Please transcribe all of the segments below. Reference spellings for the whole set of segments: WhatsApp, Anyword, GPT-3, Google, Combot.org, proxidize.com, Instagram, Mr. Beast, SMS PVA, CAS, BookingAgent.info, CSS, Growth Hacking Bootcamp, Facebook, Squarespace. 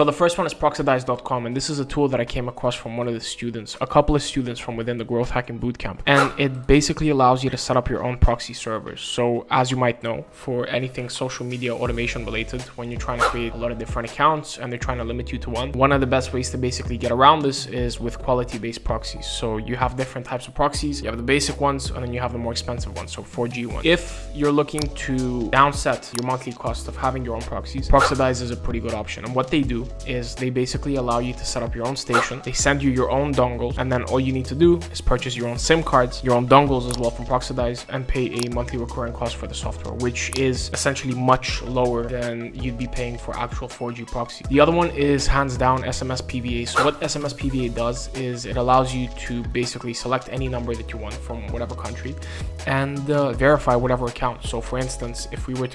So the first one is proxidize.com, and this is a tool that I came across from one of the students, a couple of students from within the Growth Hacking Bootcamp. And it basically allows you to set up your own proxy servers. So as you might know, for anything social media automation related, when you're trying to create a lot of different accounts and they're trying to limit you to one of the best ways to basically get around this is with quality-based proxies. So you have different types of proxies. You have the basic ones, and then you have the more expensive ones, so 4G ones. If you're looking to downset your monthly cost of having your own proxies, Proxidize is a pretty good option. And what they do is they basically allow you to set up your own station. They send you your own dongles, and then all you need to do is purchase your own SIM cards, your own dongles as well from Proxidize, and pay a monthly recurring cost for the software, which is essentially much lower than you'd be paying for actual 4G proxy. The other one is hands down SMS PVA. So what SMS PVA does is it allows you to basically select any number that you want from whatever country and verify whatever account. So for instance, if we were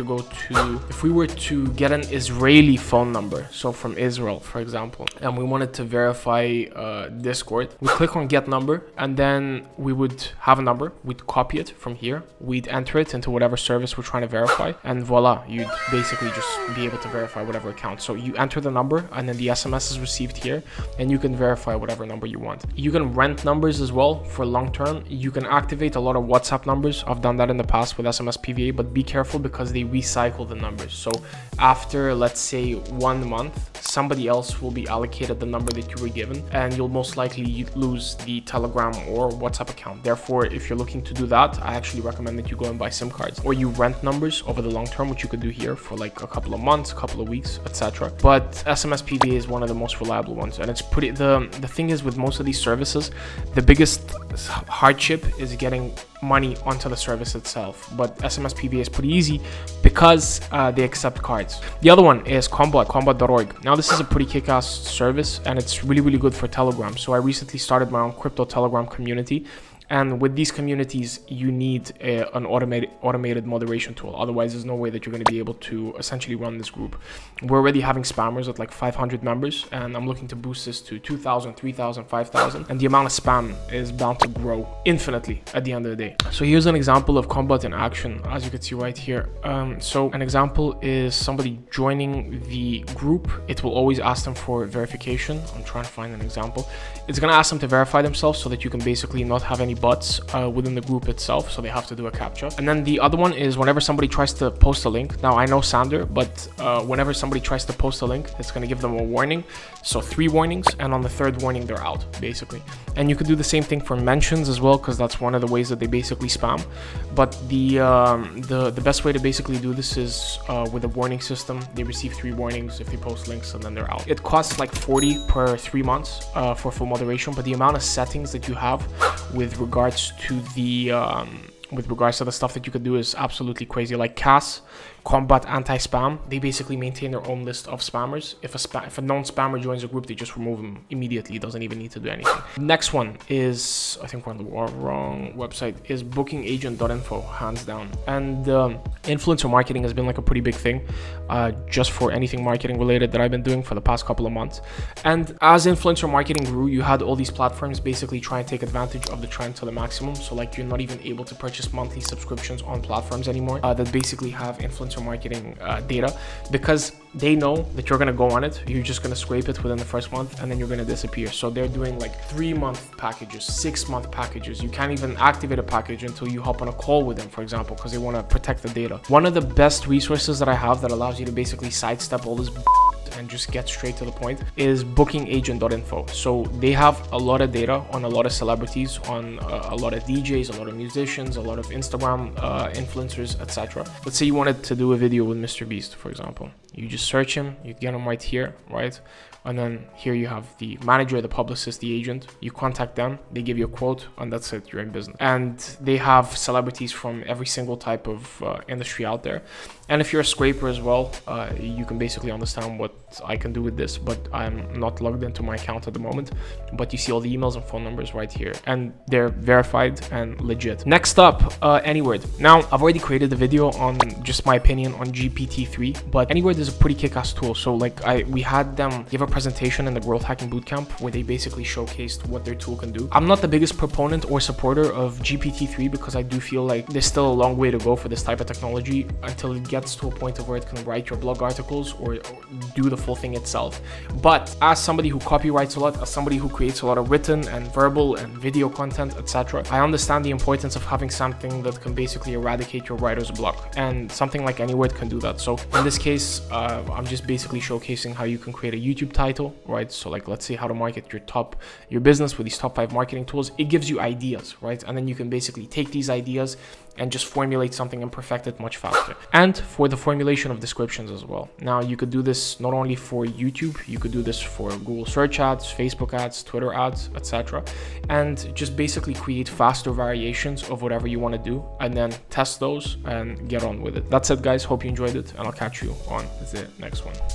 to get an Israeli phone number, so from Israel, for example, and we wanted to verify Discord, we click on get number, and then we would have a number, we'd copy it from here, we'd enter it into whatever service we're trying to verify, and voila, you'd basically just be able to verify whatever account. So you enter the number, and then the SMS is received here, and you can verify whatever number you want. You can rent numbers as well for long term. You can activate a lot of WhatsApp numbers. I've done that in the past with SMS PVA, but be careful because they recycle the numbers. So after, let's say, 1 month, somebody else will be allocated the number that you were given, and you'll most likely lose the Telegram or WhatsApp account. Therefore, if you're looking to do that, I actually recommend that you go and buy SIM cards, or you rent numbers over the long term, which you could do here for like a couple of months, a couple of weeks, etc. But SMS PVA is one of the most reliable ones, and it's pretty. The thing is, with most of these services, the biggest hardship is getting money onto the service itself, but SMS PVA is pretty easy because they accept cards. The other one is Combot.org. Now this is a pretty kick-ass service, and it's really good for Telegram. So I recently started my own crypto Telegram community, and with these communities you need an automated moderation tool. Otherwise there's no way that you're going to be able to essentially run this group. We're already having spammers at like 500 members, and I'm looking to boost this to 2,000, 3,000, 5,000, and the amount of spam is bound to grow infinitely at the end of the day. So here's an example of Combot in action, as you can see right here. So an example is somebody joining the group. It will always ask them for verification. I'm trying to find an example. It's going to ask them to verify themselves so that you can basically not have any bots within the group itself, so they have to do a CAPTCHA. And then the other one is whenever somebody tries to post a link. Now I know Sander, but whenever somebody tries to post a link, it's going to give them a warning. So 3 warnings, and on the 3rd warning they're out basically. And you could do the same thing for mentions as well, because that's one of the ways that they basically spam. But the best way to basically do this is with a warning system. They receive 3 warnings if they post links, and then they're out. It costs like 40 per 3 months for full moderation, but the amount of settings that you have with regards to the stuff that you could do is absolutely crazy. Like CAS, Combat Anti-Spam, they basically maintain their own list of spammers. If a known spammer joins a group, they just remove him immediately. It doesn't even need to do anything. Next one is, I think we're on the wrong website, is BookingAgent.info, hands down. And influencer marketing has been like a pretty big thing just for anything marketing related that I've been doing for the past couple of months. And as influencer marketing grew, you had all these platforms basically try and take advantage of the trend to the maximum. So like you're not even able to purchase monthly subscriptions on platforms anymore that basically have influencer marketing data, because they know that you're going to go on it, you're just going to scrape it within the first month, and then you're going to disappear. So they're doing like 3-month packages, 6-month packages. You can't even activate a package until you hop on a call with them, for example, because they want to protect the data. One of the best resources that I have that allows you to basically sidestep all this and just get straight to the point is bookingagent.info. So they have a lot of data on a lot of celebrities, on a lot of DJs, a lot of musicians, a lot of Instagram influencers, etc. Let's say you wanted to do a video with Mr. Beast, for example. You just search him, you get him right here, right? And then here you have the manager, the publicist, the agent. You contact them, they give you a quote, and that's it, you're in business. And they have celebrities from every single type of industry out there. And if you're a scraper as well, you can basically understand what I can do with this, but I'm not logged into my account at the moment. But you see all the emails and phone numbers right here, and they're verified and legit. Next up, Anyword. Now, I've already created a video on just my opinion on GPT-3, but Anyword is a pretty kick-ass tool. So like we had them give a presentation in the Growth Hacking Bootcamp where they basically showcased what their tool can do. I'm not the biggest proponent or supporter of GPT-3 because I do feel like there's still a long way to go for this type of technology until it gets gets to a point of where it can write your blog articles or do the full thing itself. But as somebody who copywrites a lot, as somebody who creates a lot of written and verbal and video content, etc., I understand the importance of having something that can basically eradicate your writer's block, and something like Anyword can do that. So in this case, I'm just basically showcasing how you can create a YouTube title, right? So like, let's say how to market your business with these top 5 marketing tools. It gives you ideas, right? And then you can basically take these ideas and just formulate something and perfect it much faster. And for the formulation of descriptions as well. Now, you could do this not only for YouTube, you could do this for Google search ads, Facebook ads, Twitter ads, etc. And just basically create faster variations of whatever you want to do, and then test those and get on with it. That's it, guys. Hope you enjoyed it, and I'll catch you on the next one.